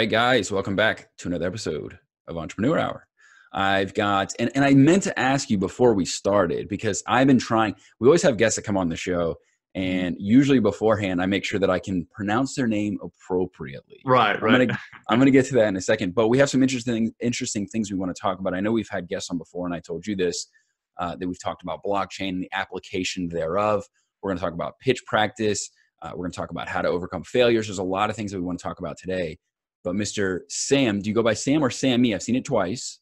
right, guys, welcome back to another episode of Entrepreneur Hour. I've got, and I meant to ask you before we started, because I've been trying, we always have guests that come on the show, and usually beforehand, I make sure that I can pronounce their name appropriately. Right, right. I'm gonna get to that in a second, but we have some interesting things we wanna talk about. I know we've had guests on before, and I told you this, that we've talked about blockchain and the application thereof. We're gonna talk about pitch practice. We're gonna talk about how to overcome failures. There's a lot of things that we wanna talk about today. But Mr. Sam, do you go by Sam or Sammy? I've seen it twice.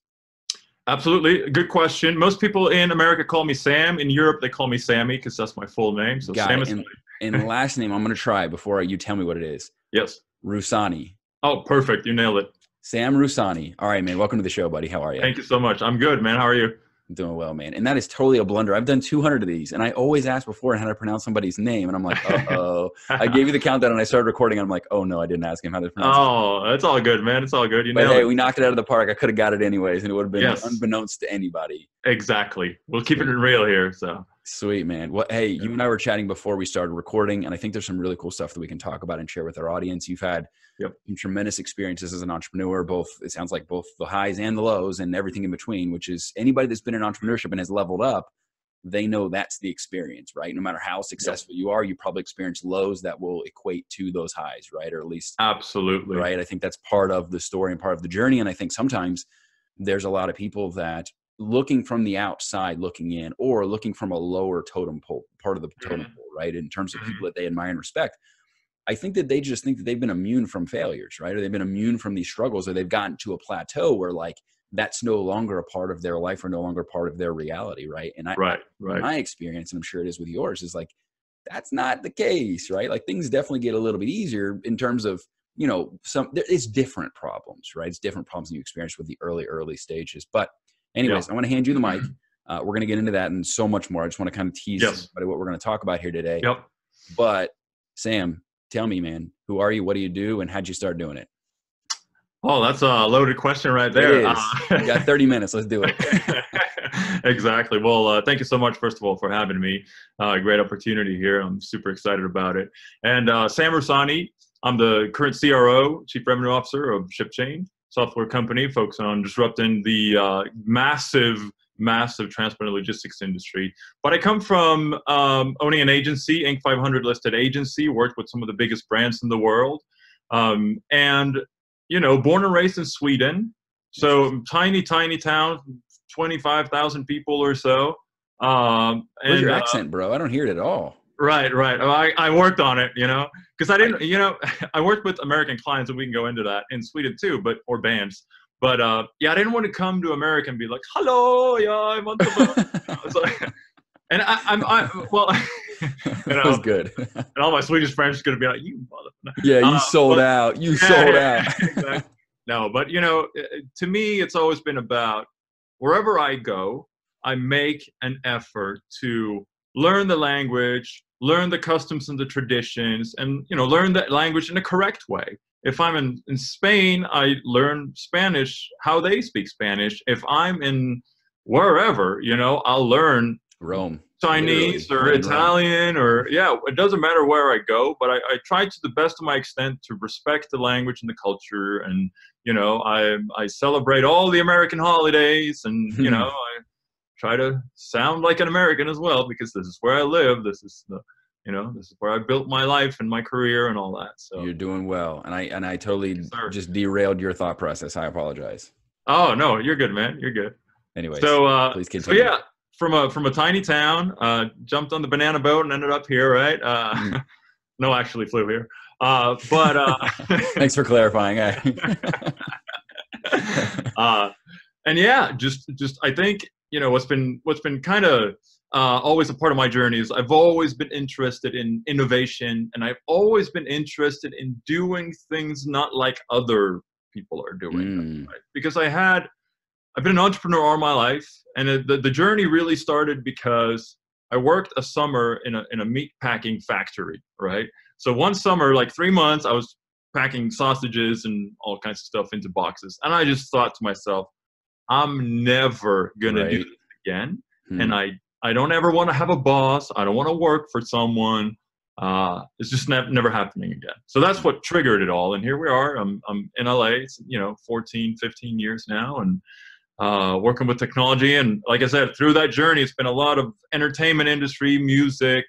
Absolutely. Good question. Most people in America call me Sam. In Europe, they call me Sammy because that's my full name. So Sam is my name. And last name, I'm going to try before you tell me what it is. Yes. Roussani. Oh, perfect. You nailed it. Sam Roussani. All right, man. Welcome to the show, buddy. How are you? Thank you so much. I'm good, man. How are you? I'm doing well, man. And that is totally a blunder. I've done 200 of these, and I always ask before how to pronounce somebody's name, and I'm like, uh-oh. I gave you the countdown, and I started recording, and I'm like, oh, no, I didn't ask him how to pronounce it. Oh, it's all good, man. It's all good. You know, hey, we knocked it out of the park. I could have got it anyways, and it would have been unbeknownst to anybody. Exactly. We'll keep it real here. So sweet, man. Well, hey, you and I were chatting before we started recording, and I think there's some really cool stuff that we can talk about and share with our audience. You've had some tremendous experiences as an entrepreneur, both, it sounds like, both the highs and the lows and everything in between, which is anybody that's been in entrepreneurship and has leveled up, they know that's the experience, right? No matter how successful you are, you probably experience lows that will equate to those highs, right? Or at least absolutely, right? I think that's part of the story and part of the journey. And I think sometimes there's a lot of people that looking from the outside, looking in, or looking from a lower totem pole, part of the totem pole, right? In terms of people that they admire and respect, I think that they just think that they've been immune from failures, right? Or they've been immune from these struggles, or they've gotten to a plateau where like that's no longer a part of their life or no longer part of their reality, right? And my experience, and I'm sure it is with yours, is like that's not the case, right? Like things definitely get a little bit easier in terms of, you know, it's different problems, right? It's different problems you experience with the early stages. But anyways, I want to hand you the mic. We're going to get into that and so much more. I just want to kind of tease what we're going to talk about here today. But Sam, tell me, man, who are you? What do you do? And how'd you start doing it? Oh, that's a loaded question right there. You got 30 minutes. Let's do it. Exactly. Well, thank you so much, first of all, for having me. Great opportunity here. I'm super excited about it. And Sam Roussani, I'm the current CRO, Chief Revenue Officer of ShipChain, software company focused on disrupting the massive transport and logistics industry. But I come from owning an agency, Inc. 500 listed agency, worked with some of the biggest brands in the world. And, you know, born and raised in Sweden. So tiny, tiny town, 25,000 people or so. Where's your accent, bro? I don't hear it at all. Right, right. I worked on it, you know, because I didn't, you know, I worked with American clients, and we can go into that in Sweden too, or bands. But yeah, I didn't want to come to America and be like, "Hello, yeah, I want to." So, and well, you know, that was good. And all my Swedish friends are going to be like, "You motherfucker!" Yeah, you sold out. You sold out. Exactly. No, but you know, to me, it's always been about wherever I go, I make an effort to learn the language, learn the customs and the traditions, and you know, learn that language in the correct way. If I'm in Spain, I learn Spanish, how they speak Spanish. If I'm in wherever, you know, I'll learn Rome, Chinese or Italian or, yeah, it doesn't matter where I go, but I try to the best of my extent to respect the language and the culture. And, you know, I celebrate all the American holidays and, you know, I try to sound like an American as well, because this is where I live. This is the, you know, this is where I built my life and my career and all that. So you're doing well. And I totally just derailed your thought process. I apologize. Oh, no, you're good, man. You're good. Anyway, so, please continue. So yeah, from a tiny town, jumped on the banana boat and ended up here, right? No, actually flew here. Thanks for clarifying. And yeah, just, I think, you know, what's been kind of, always a part of my journey is I've always been interested in innovation, and I've always been interested in doing things not like other people are doing them, right? Because I've been an entrepreneur all my life, and the journey really started because I worked a summer in a meat packing factory, right? So one summer, like 3 months, I was packing sausages and all kinds of stuff into boxes, and I just thought to myself, I'm never gonna do this again, and I don't ever want to have a boss. I don't want to work for someone. It's just never happening again. So that's what triggered it all. And here we are. I'm in LA, it's, 14, 15 years now, and working with technology. And like I said, through that journey, it's been a lot of entertainment industry, music,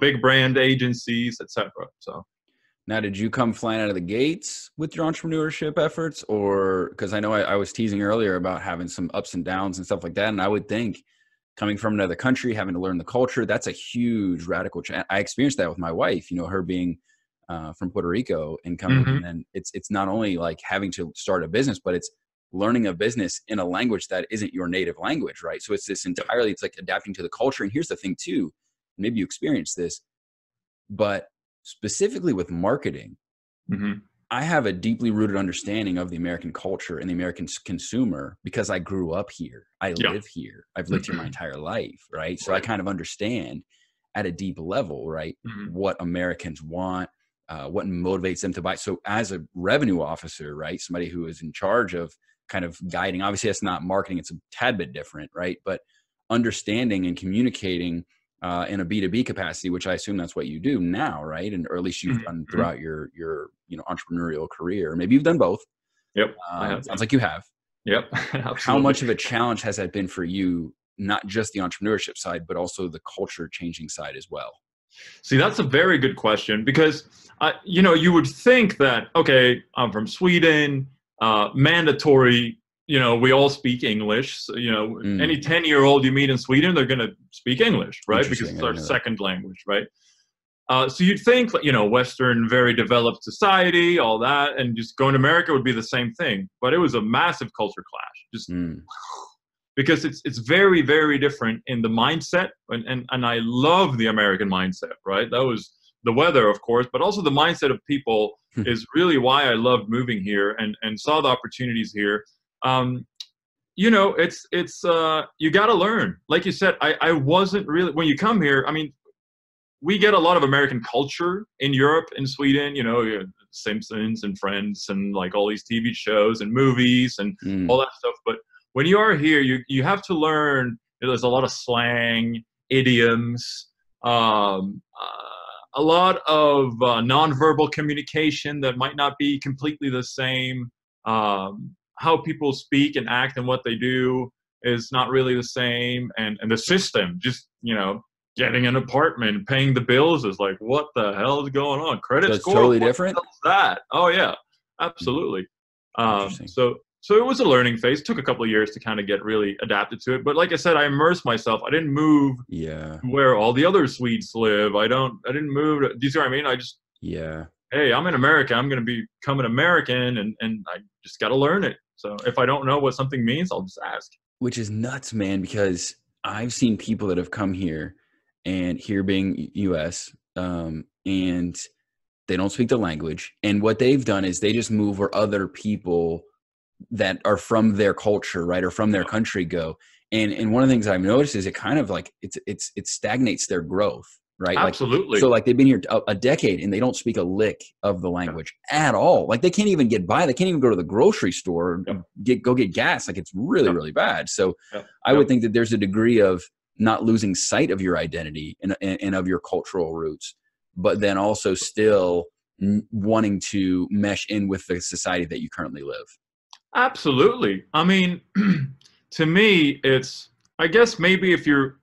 big brand agencies, etc. So. Now, did you come flying out of the gates with your entrepreneurship efforts? Or because I know I was teasing earlier about having some ups and downs and stuff like that. And I would think coming from another country, having to learn the culture, that's a huge radical change. I experienced that with my wife, her being from Puerto Rico and coming. Mm-hmm. And it's not only like having to start a business, but it's learning a business in a language that isn't your native language, right? So it's like adapting to the culture. And here's the thing too, maybe you experienced this, but specifically with marketing, mm-hmm. I have a deeply rooted understanding of the American culture and the American consumer because I grew up here. I live here. I've lived mm-hmm. here my entire life, right? So I kind of understand at a deep level, right, mm-hmm. what Americans want, what motivates them to buy. So as a revenue officer, right, somebody who is in charge of kind of guiding, obviously that's not marketing, it's a tad bit different, right? But understanding and communicating in a B2B capacity, which I assume that's what you do now, right? And or at least you've done throughout your entrepreneurial career. Maybe you've done both. Yep. Sounds like you have. Yep. Absolutely. How much of a challenge has that been for you? Not just the entrepreneurship side, but also the culture changing side as well. See, that's a very good question because you would think that, okay, I'm from Sweden, mandatory. We all speak English. So, any 10-year-old you meet in Sweden, they're going to speak English, right? Because it's our second language, right? So you'd think, Western, very developed society, all that, and just going to America would be the same thing. But it was a massive culture clash, just because it's very, very different in the mindset. And I love the American mindset, right? That was the weather, of course, but also the mindset of people is really why I loved moving here and saw the opportunities here. You got to learn. Like you said, I wasn't really, when you come here, I mean, we get a lot of American culture in Europe, in Sweden, Simpsons and Friends and like all these TV shows and movies and all that stuff. But when you are here, you have to learn, there's a lot of slang, idioms, a lot of nonverbal communication that might not be completely the same. How people speak and act and what they do is not really the same. And the system, just, getting an apartment, paying the bills is like, what the hell is going on? Credit score, totally different. What the hell is that? Oh yeah, absolutely. So it was a learning phase. It took a couple of years to kind of get really adapted to it. But like I said, I immersed myself. I didn't move to where all the other Swedes live. I didn't move. Do you see what I mean? I just, hey, I'm in America. I'm going to become an American and I just got to learn it. So if I don't know what something means, I'll just ask. Which is nuts, man, because I've seen people that have come here and here being US and they don't speak the language. And what they've done is they just move where other people that are from their culture, right, or from their country go. And one of the things I've noticed is it kind of like it stagnates their growth, right? Absolutely. Like, so like they've been here a decade and they don't speak a lick of the language at all. Like they can't even get by. They can't even go to the grocery store and go get gas. Like it's really, really bad. So I would think that there's a degree of not losing sight of your identity and of your cultural roots, but then also still wanting to mesh in with the society that you currently live. Absolutely. I mean, to me, it's, I guess maybe if you're,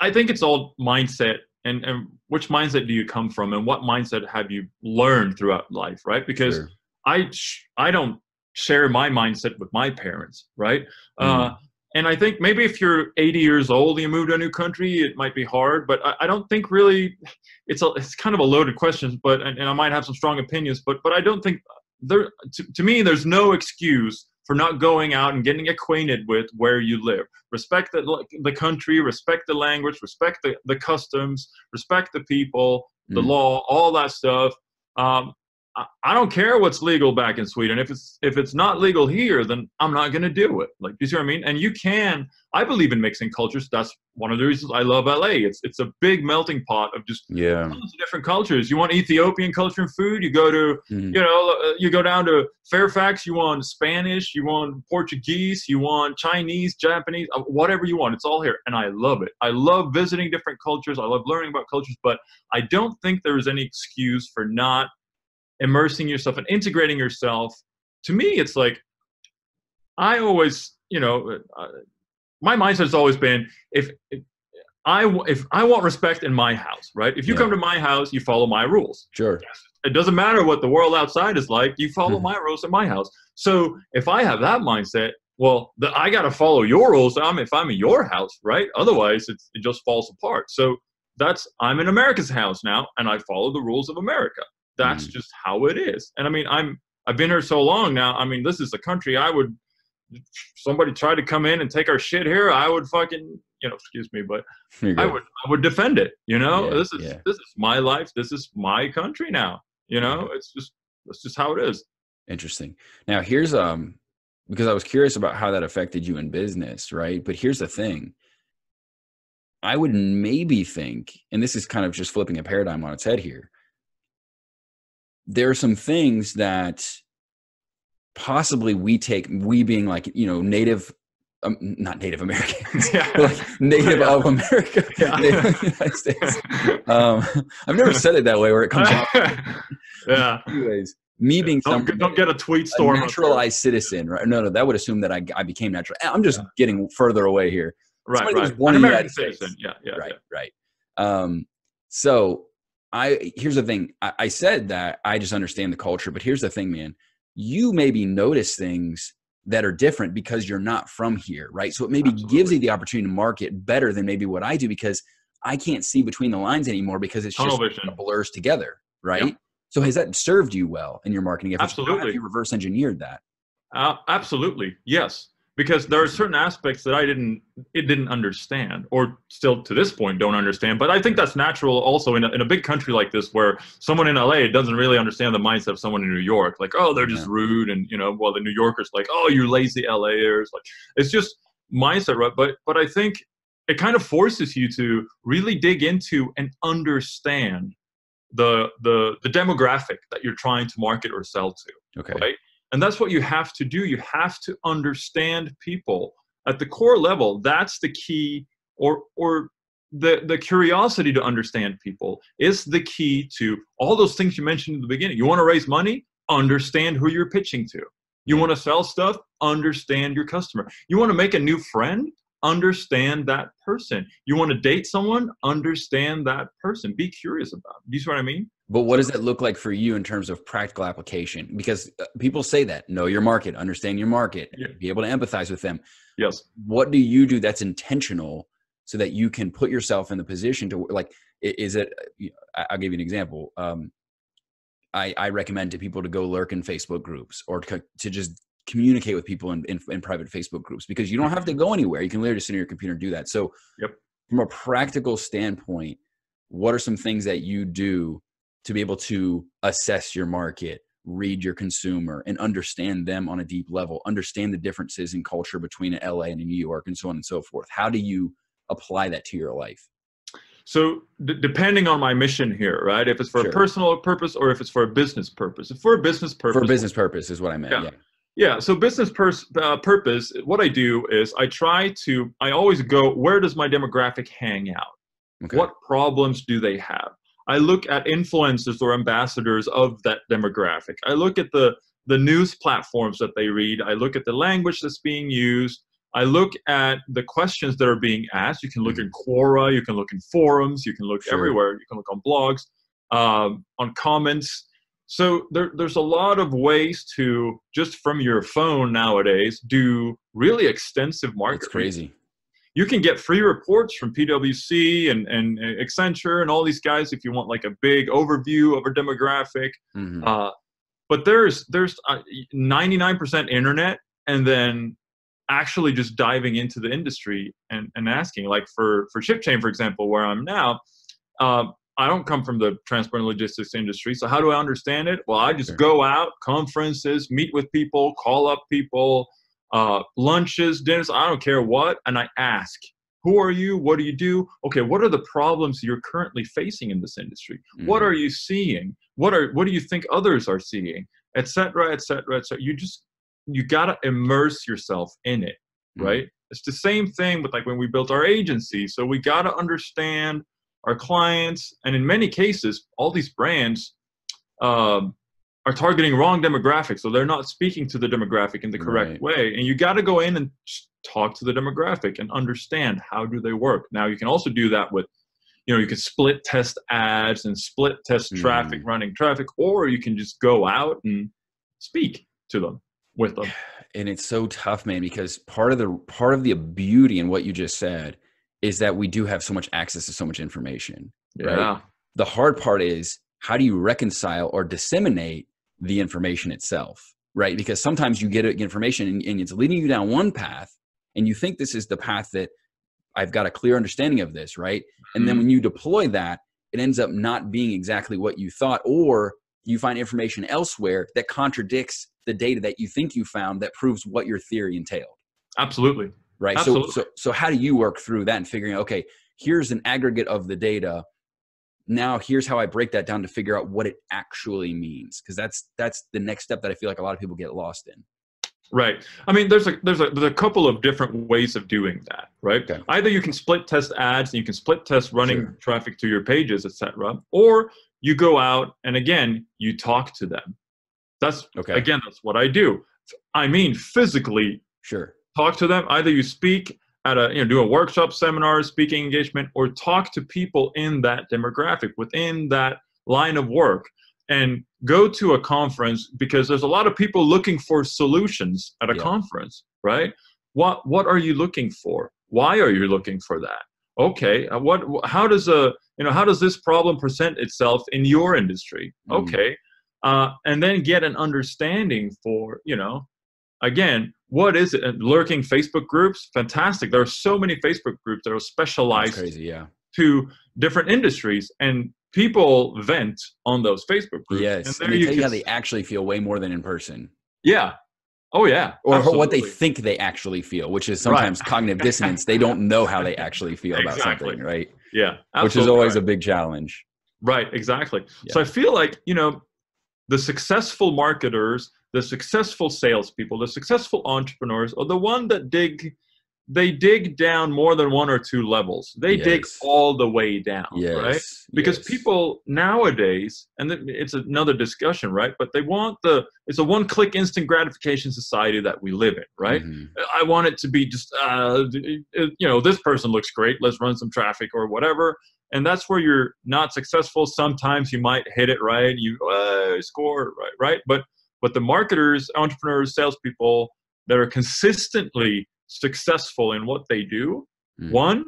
I think it's all mindset. And which mindset do you come from and what mindset have you learned throughout life, right? Because I don't share my mindset with my parents, right? And I think maybe if you're 80 years old and you move to a new country, it might be hard, but I don't think really, it's kind of a loaded question, but, and I might have some strong opinions, but I don't think, to me, there's no excuse for not going out and getting acquainted with where you live. Respect the country, respect the language, respect the customs, respect the people, the law, all that stuff. I don't care what's legal back in Sweden. If it's not legal here, then I'm not going to do it. Like, do you see what I mean? And you can, I believe in mixing cultures. That's one of the reasons I love LA. It's a big melting pot of just tons of different cultures. You want Ethiopian culture and food? You go to, you go down to Fairfax, you want Spanish, you want Portuguese, you want Chinese, Japanese, whatever you want. It's all here. And I love it. I love visiting different cultures. I love learning about cultures, but I don't think there is any excuse for not immersing yourself and integrating yourself. To me, it's like, I always, my mindset's always been, if I want respect in my house, right? If you come to my house, you follow my rules. Sure. It doesn't matter what the world outside is like, you follow my rules in my house. So if I have that mindset, well, I got to follow your rules if I'm in your house, right? Otherwise, it just falls apart. So I'm in America's house now, and I follow the rules of America. That's just how it is. And I mean, I've been here so long now. I mean, this is a country somebody tried to come in and take our shit here, I would fucking, excuse me, but I would defend it. This is my life. This is my country now. That's just how it is. Interesting. Now here's, because I was curious about how that affected you in business. Right. But here's the thing. I would maybe think, and this is kind of just flipping a paradigm on its head here, there are some things that possibly we being like, native, not Native Americans, but like native of America, native of the United States. I've never said it that way where it comes out. Anyways, me being don't get a tweet storm. A naturalized citizen, right? No, that would assume that I became natural. I'm just getting further away here. Right. An American citizen. Right. So, here's the thing. I said that I just understand the culture, but here's the thing, man, you maybe notice things that are different because you're not from here. Right. So it maybe gives you the opportunity to market better than maybe what I do, because I can't see between the lines anymore because it's just kind of blurs together. Right. Yep. So has that served you well in your marketing efforts? Absolutely. Have you reverse engineered that? Absolutely. Yes. Because there are certain aspects that I didn't understand, or still to this point don't understand. But I think that's natural also in a big country like this, where someone in LA doesn't really understand the mindset of someone in New York. Like, oh, they're just rude. And, well, the New Yorkers like, oh, you lazy LAers. Like, it's just mindset, right? But I think it kind of forces you to really dig into and understand the demographic that you're trying to market or sell to. Okay. Right? And that's what you have to do. You have to understand people at the core level. That's the key, or the curiosity to understand people is the key to all those things you mentioned in the beginning. You want to raise money? Understand who you're pitching to. You want to sell stuff? Understand your customer. You want to make a new friend? Understand that person. You want to date someone? Understand that person. Be curious about them. Do you see what I mean? But what does that look like for you in terms of practical application? Because people say that, know your market, understand your market, be able to empathize with them. Yes. What do you do that's intentional so that you can put yourself in the position to, like, is it, I'll give you an example. I recommend to people to go lurk in Facebook groups, or to just communicate with people in private Facebook groups, because you don't have to go anywhere. You can literally sit on your computer and do that. So from a practical standpoint, what are some things that you do to be able to assess your market, read your consumer, and understand them on a deep level, understand the differences in culture between LA and New York, and so on and so forth? How do you apply that to your life? So depending on my mission here, right? If it's for a personal purpose, or if it's for a business purpose. If for a business purpose. For a business purpose is what I meant. Yeah. So business purpose, what I do is I always go, where does my demographic hang out? Okay. What problems do they have? I look at influencers or ambassadors of that demographic. I look at the news platforms that they read. I look at the language that's being used. I look at the questions that are being asked. You can look in Quora, you can look in forums, you can look everywhere. You can look on blogs, on comments. So there's a lot of ways to, just from your phone nowadays, do really extensive marketing. It's crazy. You can get free reports from PwC and Accenture and all these guys if you want like a big overview of a demographic. But there's 99% internet, and then actually just diving into the industry and asking. Like for ShipChain, for example, where I'm now, I don't come from the transport and logistics industry, so how do I understand it? Well, I just go out, conferences, meet with people, call up people, lunches, dinners, I don't care what, and I ask, who are you? What do you do? Okay, what are the problems you're currently facing in this industry? What are you seeing? What do you think others are seeing? Et cetera, et cetera, et cetera. You gotta immerse yourself in it, right? It's the same thing with like when we built our agency. So we gotta understand our clients, and in many cases, all these brands are targeting wrong demographics. So they're not speaking to the demographic in the correct way. And you got to go in and talk to the demographic and understand how do they work. Now, you can also do that with, you know, you can split test ads and split test traffic, running traffic, or you can just go out and speak to them, with them. And it's so tough, man, because part of the beauty in what you just said is that we do have so much access to so much information, right? The hard part is, how do you reconcile or disseminate the information itself, right? Because sometimes you get information and it's leading you down one path and you think this is the path that I've got a clear understanding of this, right? And then when you deploy that, it ends up not being exactly what you thought, or you find information elsewhere that contradicts the data that you think you found that proves what your theory entailed. Absolutely. Right. Absolutely. So how do you work through that and figuring out, okay, here's an aggregate of the data. Now here's how I break that down to figure out what it actually means. Cause that's the next step that I feel like a lot of people get lost in. Right. I mean, there's a couple of different ways of doing that, right? Okay. Either you can split test ads and you can split test running traffic to your pages, et cetera, or you go out and again, you talk to them. That's again, that's what I do. I mean, physically talk to them. Either you speak at a, you know, do a workshop, seminar, speaking engagement, or talk to people in that demographic, within that line of work, and go to a conference, because there's a lot of people looking for solutions at a conference, right? What are you looking for? Why are you looking for that? Okay, how does this problem present itself in your industry? Okay, and then get an understanding for, you know, again, what is it? And lurking Facebook groups, fantastic. There are so many Facebook groups that are specialized to different industries, and people vent on those Facebook groups. Yes, and they tell you how they actually feel way more than in person. Yeah. Oh, yeah. Or what they think they actually feel, which is sometimes cognitive dissonance. They don't know how they actually feel about something, right? Yeah, absolutely. Which is always a big challenge. Right, exactly. Yeah. So I feel like, you know, the successful marketers, the successful salespeople, the successful entrepreneurs are the one that dig down more than one or two levels. They dig all the way down, right? Because people nowadays, and it's another discussion, right? But they want it's a one-click instant gratification society that we live in, right? I want it to be just, you know, this person looks great, let's run some traffic or whatever. And that's where you're not successful. Sometimes you might hit it right, you score right? But the marketers, entrepreneurs, salespeople that are consistently successful in what they do, one,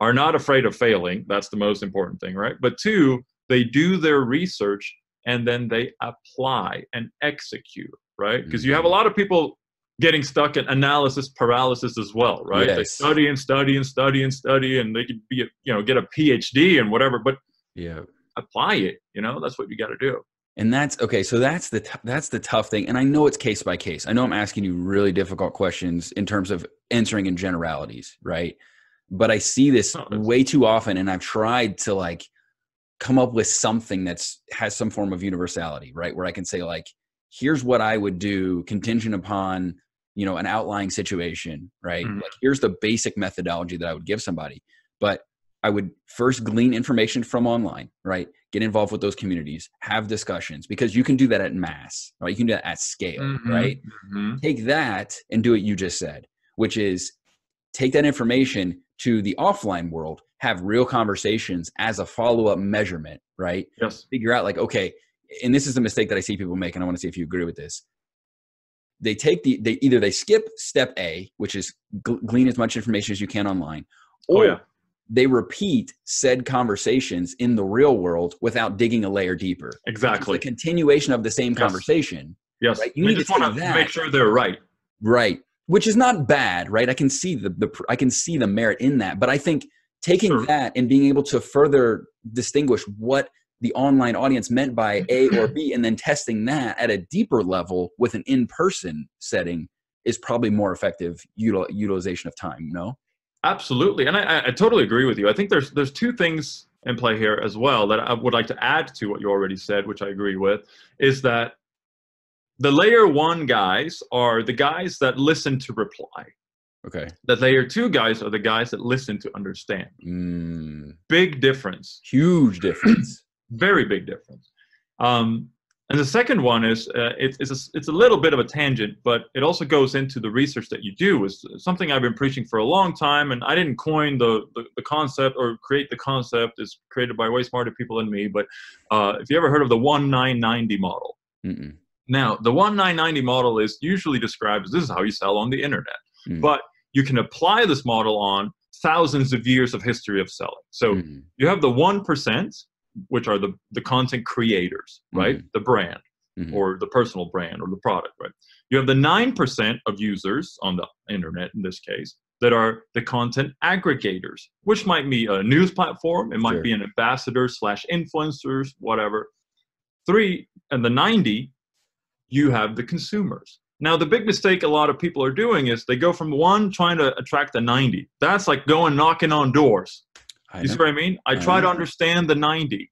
are not afraid of failing. That's the most important thing, right? But two, they do their research and then they apply and execute, right? Because you have a lot of people getting stuck in analysis paralysis as well, right? Yes. They study and study and study and study, and they could be, you know, get a PhD and whatever, but apply it, you know, that's what you got to do. And that's okay. So that's the tough thing. And I know it's case by case. I know I'm asking you really difficult questions in terms of answering in generalities, right? But I see this way too often, and I've tried to like come up with something that's has some form of universality, right? Where I can say like, here's what I would do contingent upon, you know, an outlying situation, right? Like here's the basic methodology that I would give somebody, but I would first glean information from online, right? Get involved with those communities, have discussions, because you can do that at mass, right? You can do that at scale, right? Take that and do what you just said, which is take that information to the offline world, have real conversations as a follow-up measurement, right? Yes. Figure out like, okay, and this is the mistake that I see people make, and I want to see if you agree with this. They take they skip step A, which is glean as much information as you can online, or they repeat said conversations in the real world without digging a layer deeper. Exactly. It's a continuation of the same conversation. Yes. Right? You just want to make sure they're right. Right. Which is not bad, right? I can see the merit in that, but I think taking that and being able to further distinguish what the online audience meant by A or B, and then testing that at a deeper level with an in-person setting is probably more effective utilization of time, no? Absolutely, and I totally agree with you. I think there's two things in play here as well that I would like to add to what you already said, which I agree with, is that the layer one guys are the guys that listen to reply. Okay. The layer two guys are the guys that listen to understand. Mm. Big difference. Huge difference. Very big difference. And the second one is, it's a little bit of a tangent, but it also goes into the research that you do. Is something I've been preaching for a long time, and I didn't coin the concept or create the concept. It's created by way smarter people than me, but if you ever heard of the 1990 model. Mm-mm. Now, the 1990 model is usually described as this is how you sell on the internet. Mm. But you can apply this model on thousands of years of history of selling. So you have the 1%, which are the content creators, right? The brand or the personal brand or the product, right? You have the 9% of users on the internet, in this case, that are the content aggregators, which might be a news platform. It might be an ambassador / influencers, whatever. And the 90, you have the consumers. Now, the big mistake a lot of people are doing is they go from one trying to attract the 90. That's like going knocking on doors. You see what I mean? I try to understand the 90.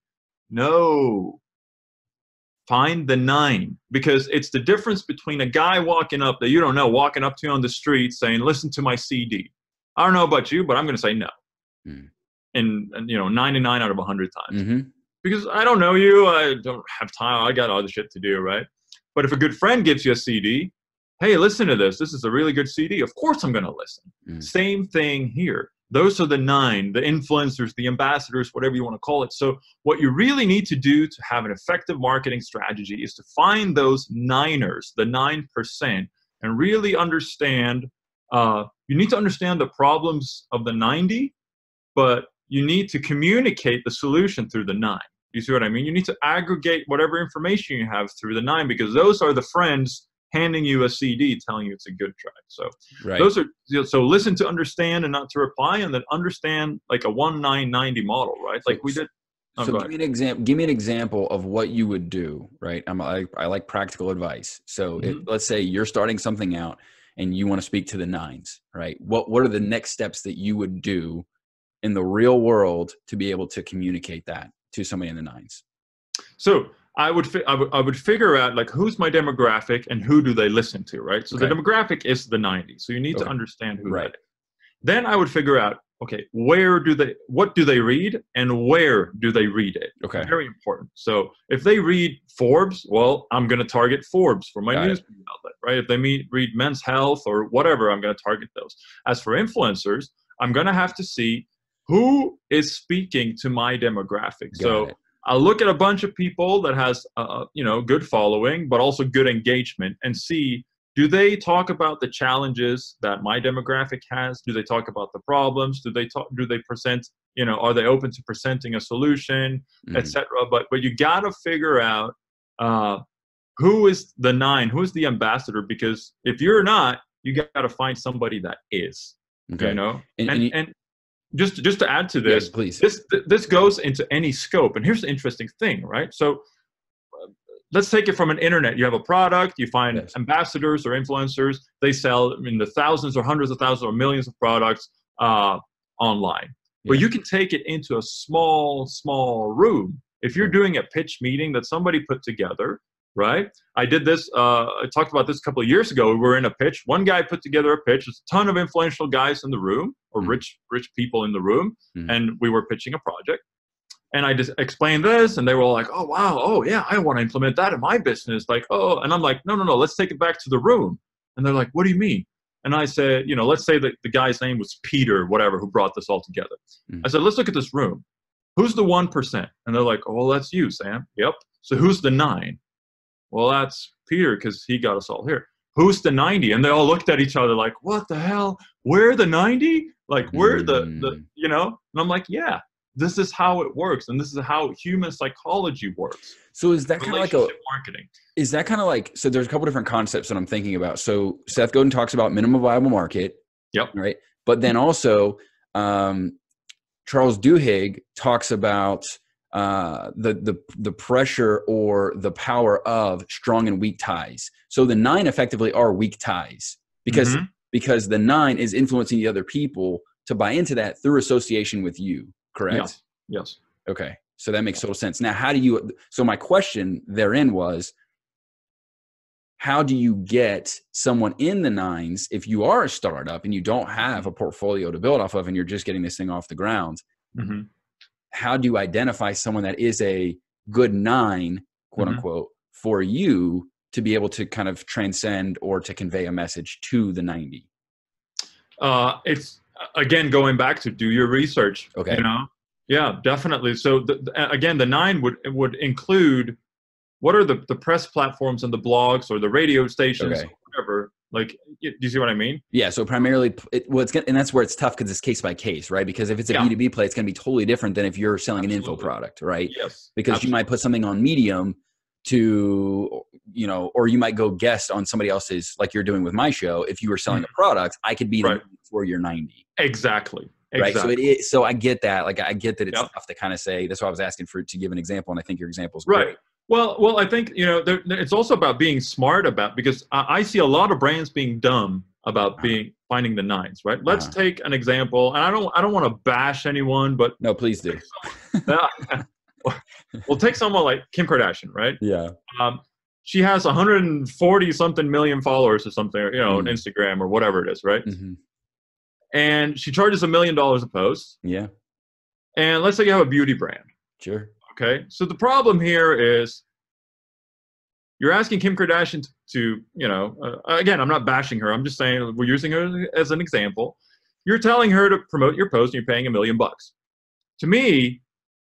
No. Find the 9, because it's the difference between a guy walking up that you don't know, walking up to you on the street saying, listen to my CD. I don't know about you, but I'm going to say no. And you know, 99 out of 100 times. Because I don't know you. I don't have time. I got all this shit to do, right? But if a good friend gives you a CD, hey, listen to this. This is a really good CD. Of course I'm going to listen. Same thing here. Those are the 9, the influencers, the ambassadors, whatever you want to call it. So what you really need to do to have an effective marketing strategy is to find those 9ers, the 9%, and really understand. You need to understand the problems of the 90, but you need to communicate the solution through the 9. You see what I mean? You need to aggregate whatever information you have through the 9, because those are the friends handing you a CD telling you it's a good track. So those are, so listen to understand and not to reply, and then understand like a 1990 model, right? Like we did. So give me an example. Give me an example of what you would do, right? I like practical advice. So let's say you're starting something out and you want to speak to the 9s, right? What are the next steps that you would do in the real world to be able to communicate that to somebody in the 9s? So I would figure out like who's my demographic and who do they listen to, right? So the demographic is the 90. So you need to understand who that is. Then I would figure out, okay, what do they read and where do they read it? Okay. Very important. So if they read Forbes, well, I'm going to target Forbes for my news outlet, right? If they read Men's Health or whatever, I'm going to target those. As for influencers, I'm going to have to see who is speaking to my demographic. So I'll look at a bunch of people that has, you know, good following, but also good engagement, and see, do they talk about the challenges that my demographic has? Do they talk about the problems? Do they present, you know, are they open to presenting a solution, et cetera? But you got to figure out who is the 9, who's the ambassador, because if you're not, you got to find somebody that is, you know, and Just to add to this, please. This goes into any scope. And here's the interesting thing, right? So let's take it from an internet. You have a product, you find ambassadors or influencers. They sell the thousands or hundreds of thousands or millions of products online. But you can take it into a small room. If you're doing a pitch meeting that somebody put together, right? I did this, I talked about this a couple of years ago. We were in a pitch. One guy put together a pitch. There's a ton of influential guys in the room, or rich people in the room. And we were pitching a project. And I just explained this, and they were like, oh, wow. Oh, yeah, I want to implement that in my business. Like, oh, and I'm like, no, let's take it back to the room. And they're like, what do you mean? And I said, you know, let's say that the guy's name was Peter, whatever, who brought this all together. I said, let's look at this room. Who's the 1%? And they're like, oh, well, that's you, Sam. Yep. So who's the 9? Well, that's Peter, because he got us all here. Who's the 90? And they all looked at each other like, what the hell? We're the 90? Like, we're the, you know? And I'm like, yeah, this is how it works. And this is how human psychology works. So is that kind of like a marketing? Is that kind of like, so there's a couple different concepts that I'm thinking about. So Seth Godin talks about minimum viable market. Right. But then also, Charles Duhigg talks about the pressure or the power of strong and weak ties. So the 9 effectively are weak ties because the 9 is influencing the other people to buy into that through association with you, correct? Yeah. Yes. Okay. So that makes total sense. Now, how do you, so my question therein was, how do you get someone in the 9s if you are a startup and you don't have a portfolio to build off of and you're just getting this thing off the ground? Mm-hmm. How do you identify someone that is a good 9, quote unquote, for you to be able to kind of transcend or to convey a message to the 90? It's, again, going back to do your research. Okay. You know? Yeah, definitely. So again, the 9 would include what are the press platforms and the blogs or the radio stations, or whatever. Like, do you see what I mean? Yeah. So primarily, and that's where it's tough because it's case by case, right? Because if it's a B2B play, it's going to be totally different than if you're selling an info product, right? Yes. Because you might put something on Medium to, you know, or you might go guest on somebody else's, like you're doing with my show. If you were selling a product, I could be there for your 90. Exactly. Exactly. Right. So it is, so I get that. Like, I get that it's tough to kind of say, that's why I was asking for to give an example. And I think your example's great. Well, I think, you know, it's also about being smart about, because I see a lot of brands being dumb about finding the 9s, right? Let's take an example, and I don't want to bash anyone, but no, please do. We'll take someone like Kim Kardashian, right? Yeah. She has 140 something million followers or something, you know, on Instagram or whatever it is, right? And she charges $1 million a post. Yeah. And let's say you have a beauty brand. Sure. Okay. So the problem here is you're asking Kim Kardashian to you know, again, I'm not bashing her. I'm just saying we're using her as an example. You're telling her to promote your post and you're paying $1 million. To me,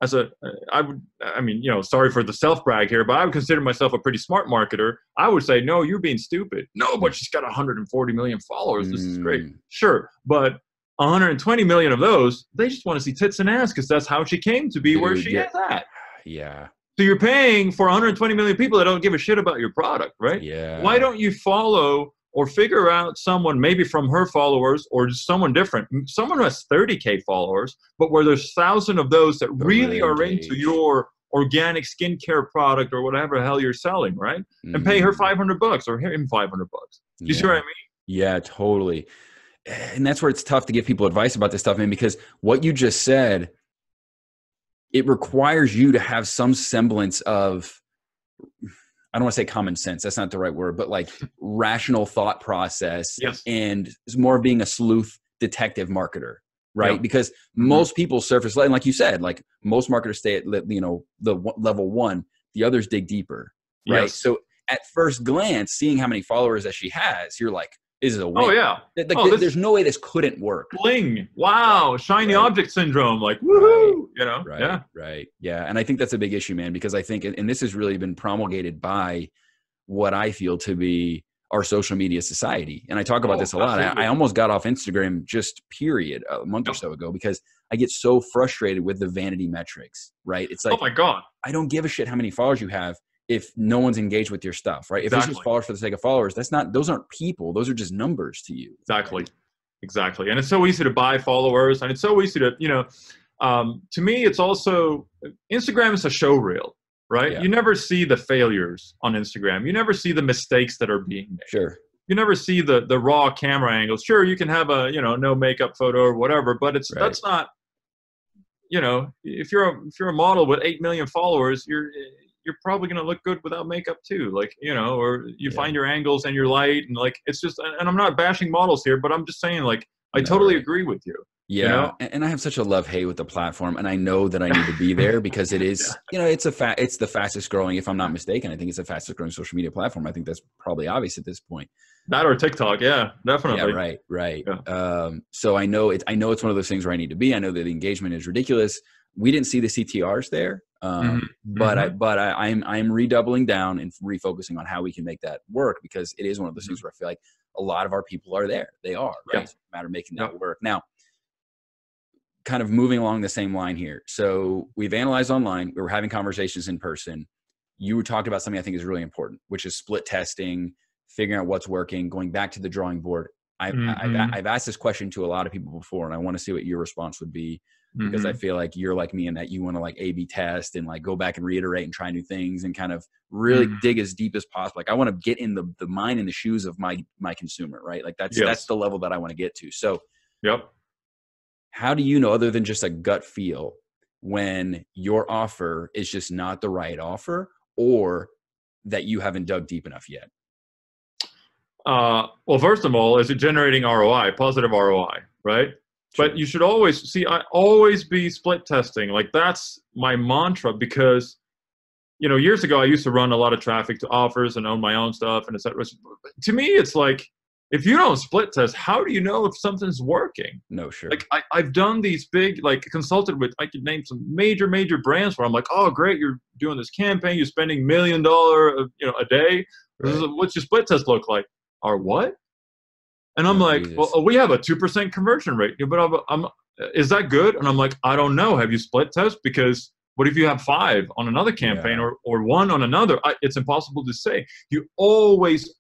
as a, I mean, you know, sorry for the self brag here, but I would consider myself a pretty smart marketer. I would say, no, you're being stupid. No, but she's got 140 million followers. This is great. Sure. But 120 million of those, they just want to see tits and ass because that's how she came to be where she is at. Yeah. So you're paying for 120 million people that don't give a shit about your product, right? Yeah. Why don't you follow or figure out someone maybe from her followers or just someone different, someone who has 30K followers, but where there's 1,000 of those that really are into your organic skincare product or whatever the hell you're selling, right? And pay her $500 or him $500. You see what I mean? Yeah, totally. And that's where it's tough to give people advice about this stuff, man, because what you just said, it requires you to have some semblance of, I don't want to say common sense, that's not the right word, but like rational thought process and it's more being a sleuth detective marketer, right? Because most people surface, and like you said, like most marketers stay at, you know, the level 1, the others dig deeper, right? So at first glance, seeing how many followers that she has, you're like, is a win. Oh, yeah. Like, there's no way this couldn't work. Bling. Wow. Shiny object syndrome. Like, woohoo. You know? Right. Yeah. Right. Yeah. And I think that's a big issue, man, because I think, and this has really been promulgated by what I feel to be our social media society. And I talk about this a lot. I almost got off Instagram just period a month or so ago because I get so frustrated with the vanity metrics, right? It's like, oh my God, I don't give a shit how many followers you have if no one's engaged with your stuff, right? If it's just followers for the sake of followers, that's not, those aren't people. Those are just numbers to you. Exactly. Right? Exactly. And it's so easy to buy followers, and it's so easy to, you know, to me, it's also, Instagram is a show reel, right? Yeah. You never see the failures on Instagram. You never see the mistakes that are being made. Sure. You never see the raw camera angles. Sure. You can have a, you know, no makeup photo or whatever, but it's, that's not, you know, if you're a model with 8 million followers, you're probably going to look good without makeup too. Like, you know, or you find your angles and your light and like, it's just, and I'm not bashing models here, but I'm just saying like, I totally agree with you. Yeah. You know? And I have such a love hate with the platform, and I know that I need to be there because it is, you know, it's the fastest growing, if I'm not mistaken, I think it's the fastest growing social media platform. I think that's probably obvious at this point. That or TikTok. Yeah, definitely. Yeah, right. Right. Yeah. So I know it's one of those things where I need to be. I know that the engagement is ridiculous. We didn't see the CTRs there. But I'm redoubling down and refocusing on how we can make that work, because it is one of those things where I feel like a lot of our people are there. They are, right? It's a matter of making that work. Now, kind of moving along the same line here. So we've analyzed online, we were having conversations in person. You were talking about something I think is really important, which is split testing, figuring out what's working, going back to the drawing board. I've asked this question to a lot of people before, and I want to see what your response would be because I feel like you're like me in that you want to like A/B test and like go back and reiterate and try new things and kind of really dig as deep as possible. Like I want to get in the mind and the shoes of my consumer, right? Like that's the level that I want to get to. So how do you know, other than just a gut feel, when your offer is just not the right offer or that you haven't dug deep enough yet? Well, first of all, is it generating ROI, positive ROI, right? Sure. But you should always see, I always be split testing. Like that's my mantra because, you know, years ago, I used to run a lot of traffic to offers and own my own stuff and et cetera. To me, it's like, if you don't split test, how do you know if something's working? No, sure. Like I've done these big, like consulted with, I could name some major brands where I'm like, oh, great. You're doing this campaign. You're spending $1 million, you know, a day. Right. What's your split test look like? Or what? And I'm like, Jesus. Well, we have a 2% conversion rate, but is that good? And I'm like, I don't know. Have you split test? Because what if you have 5 on another campaign or 1 on another? It's impossible to say. You always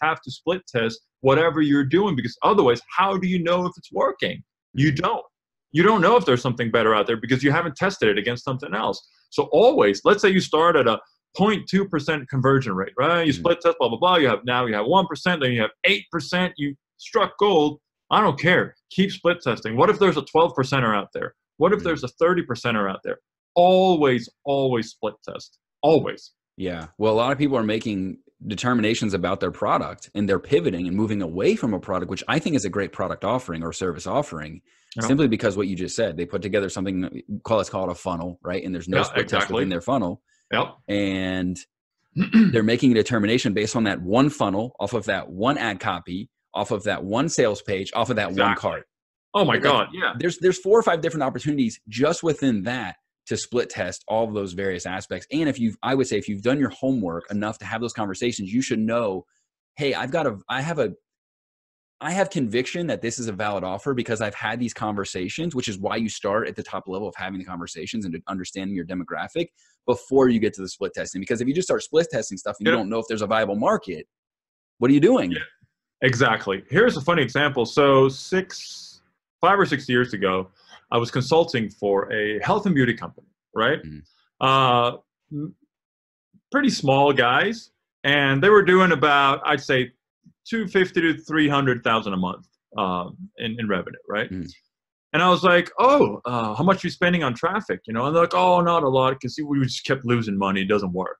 have to split test whatever you're doing, because otherwise, how do you know if it's working? You don't. You don't know if there's something better out there because you haven't tested it against something else. So always, let's say you start at a 0.2% conversion rate, right? You split test, blah, blah, blah. Now you have 1%, then you have 8%. You struck gold. I don't care. Keep split testing. What if there's a 12%er out there? What if there's a 30%er out there? Always split test. Always. Yeah. Well, a lot of people are making determinations about their product and they're pivoting and moving away from a product, which I think is a great product offering or service offering, simply because what you just said, they put together something, let's call it a funnel, right? And there's no split test within their funnel. And they're making a determination based on that one funnel, off of that one ad copy, off of that one sales page, off of that one cart. Oh my God. Yeah. There's 4 or 5 different opportunities just within that to split test all of those various aspects. And I would say if you've done your homework enough to have those conversations, you should know, hey, I have conviction that this is a valid offer because I've had these conversations, which is why you start at the top level of having the conversations and understanding your demographic before you get to the split testing. Because if you just start split testing stuff and you don't know if there's a viable market, what are you doing? Yeah, exactly. Here's a funny example. So 5 or 6 years ago, I was consulting for a health and beauty company, right? Pretty small guys. And they were doing about, I'd say, $250,000 to $300,000 a month in revenue, right? And I was like, how much are you spending on traffic? You know, and they're like, oh, not a lot. Because we just kept losing money. It doesn't work.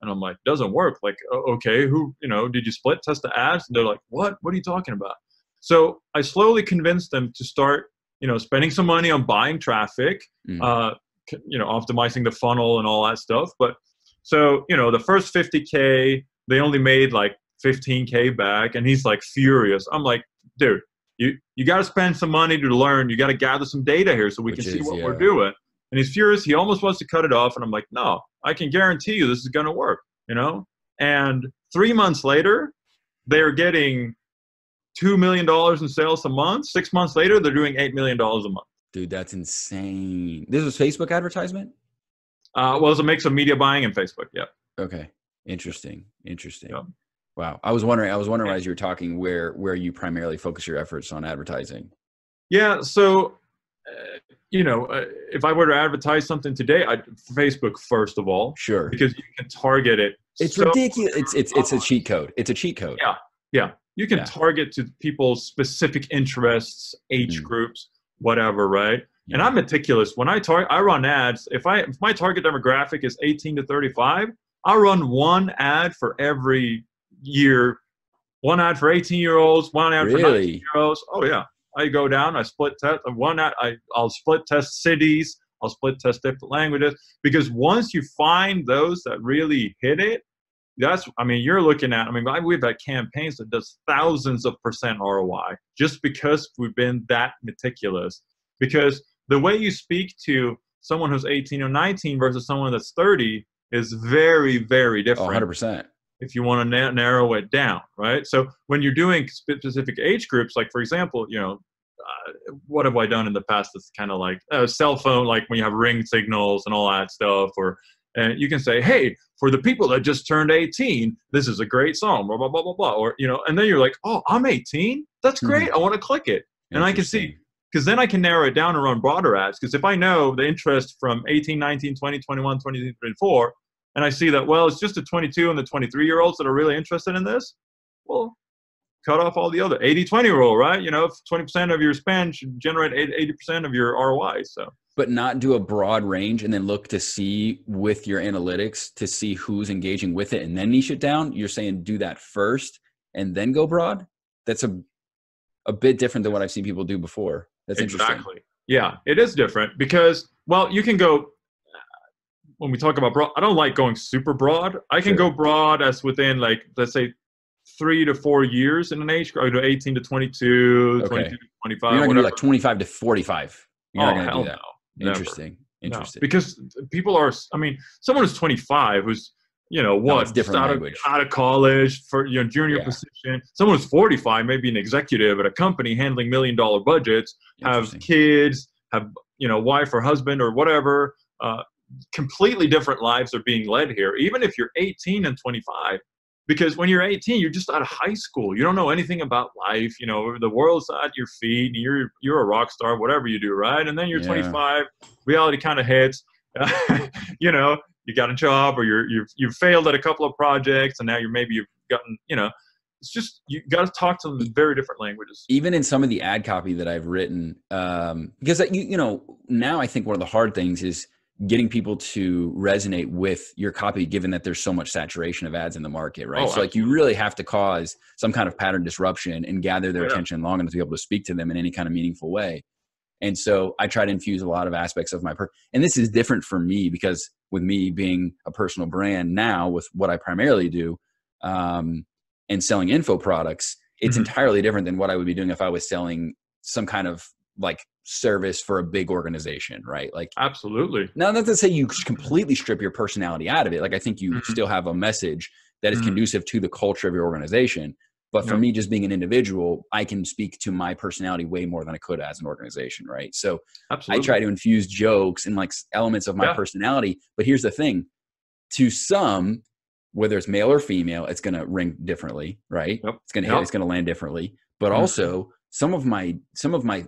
And I'm like, doesn't work? Like, okay, who, you know, did you split test the ads? And they're like, what? What are you talking about? So I slowly convinced them to start, you know, spending some money on buying traffic, you know, optimizing the funnel and all that stuff. But so, you know, the first 50K, they only made like 15K back, and he's like furious. I'm like, dude, you got to spend some money to learn. You got to gather some data here so we can see what we're doing. And he's furious. He almost wants to cut it off. And I'm like, no, I can guarantee you this is going to work, you know? And 3 months later, they're getting $2 million in sales a month. 6 months later, they're doing $8 million a month. Dude, that's insane. This was Facebook advertisement? Well, it's a mix of media buying and Facebook. Yeah. Okay. Interesting. Yeah. Wow. I was wondering as you were talking where you primarily focus your efforts on advertising. Yeah. So, you know, if I were to advertise something today, I'd Facebook first of all. Sure. Because you can target it. It's so ridiculous. It's a cheat code. It's a cheat code. Yeah. Yeah. You can target to people's specific interests, age groups, whatever, right? Yeah. And I'm meticulous. When I run ads, if my target demographic is 18 to 35, I run one ad for every year, one ad for 18-year-olds, one ad for 19-year-olds. Oh yeah, I go down, I split test one ad. I'll split test cities, I'll split test different languages, because once you find those that really hit it, you're looking at. I mean, we've had campaigns that does thousands of % ROI just because we've been that meticulous. Because the way you speak to someone who's 18 or 19 versus someone that's 30 is very, very different. 100%. If you want to narrow it down, right? So when you're doing specific age groups, like for example, you know, what have I done in the past that's kind of like cell phone, like when you have ring signals and all that stuff, or you can say, hey, for the people that just turned 18, this is a great song, blah, blah, blah, blah, blah. Or, you know, and then you're like, oh, I'm 18? That's great. I want to click it. And I can see Because then I can narrow it down and run broader ads. Because if I know the interest from 18, 19, 20, 21, 22, 24, and I see that, well, it's just the 22 and the 23-year-olds that are really interested in this, well, cut off all the other 80-20 rule, right? You know, if 20% of your spend should generate 80% of your ROI. So, but not do a broad range and then look to see with your analytics to see who's engaging with it and then niche it down. You're saying do that first and then go broad. That's a bit different than what I've seen people do before. That's interesting. Exactly. Yeah, it is different because, well, you can go, when we talk about broad, I don't like going super broad. I can go broad as within, like, let's say 3 to 4 years in an age group, 18 to 22, 22 to 25. You're not going to do like 25 to 45. You're not going to do that. No. Interesting. Never. Interesting. No. Because people are, I mean, someone who's 25 who's, you know, what, no, out of college for your junior position. Someone who's 45, maybe an executive at a company handling $1 million budgets, have kids, have, you know, wife or husband or whatever. Completely different lives are being led here, even if you're 18 and 25. Because when you're 18, you're just out of high school. You don't know anything about life. You know, the world's at your feet. You're a rock star, whatever you do, right? And then you're 25. Reality kind of hits. You know, you got a job, or you've failed at a couple of projects, and now you've gotten. You know, it's just you got to talk to them in very different languages. Even in some of the ad copy that I've written, because you know, now I think one of the hard things is getting people to resonate with your copy, given that there's so much saturation of ads in the market, right? So like you really have to cause some kind of pattern disruption and gather their attention long enough to be able to speak to them in any kind of meaningful way. And so I try to infuse a lot of aspects of my, and this is different for me because with me being a personal brand now with what I primarily do and selling info products, it's entirely different than what I would be doing if I was selling some kind of like service for a big organization, right? Like absolutely. Now, not to say you completely strip your personality out of it. Like I think you still have a message that is conducive to the culture of your organization. But for me, just being an individual, I can speak to my personality way more than I could as an organization, right? So I try to infuse jokes and like elements of my personality. But here's the thing, to some, whether it's male or female, it's going to ring differently, right? It's going to hit, it's going to land differently. But also, some of my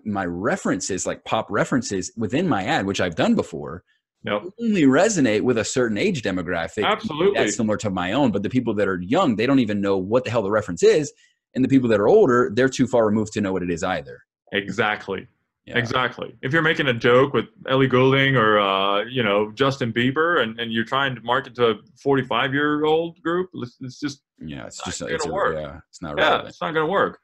references, like pop references within my ad, which I've done before, only resonate with a certain age demographic. Absolutely. That's similar to my own, but the people that are young, they don't even know what the hell the reference is. And the people that are older, they're too far removed to know what it is either. Exactly. Yeah. Exactly. If you're making a joke with Ellie Goulding or, you know, Justin Bieber and you're trying to market to a 45-year-old group, it's just, it's not going to work. Yeah, it's not relevant. It's not going to work.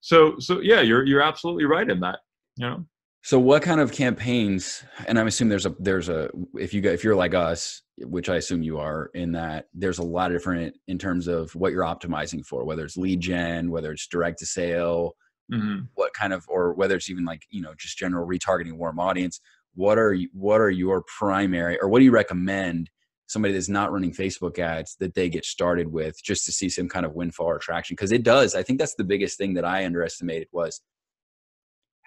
So yeah, you're absolutely right in that, you know? So what kind of campaigns, and I'm assuming there's a, if you're like us, which I assume you are in that there's a lot of different in terms of what you're optimizing for, whether it's lead gen, whether it's direct to sale, what kind of, or whether it's even like, you know, just general retargeting warm audience, what are your primary, or what do you recommend somebody that's not running Facebook ads that they get started with just to see some kind of windfall or traction? Because it does. I think that's the biggest thing that I underestimated was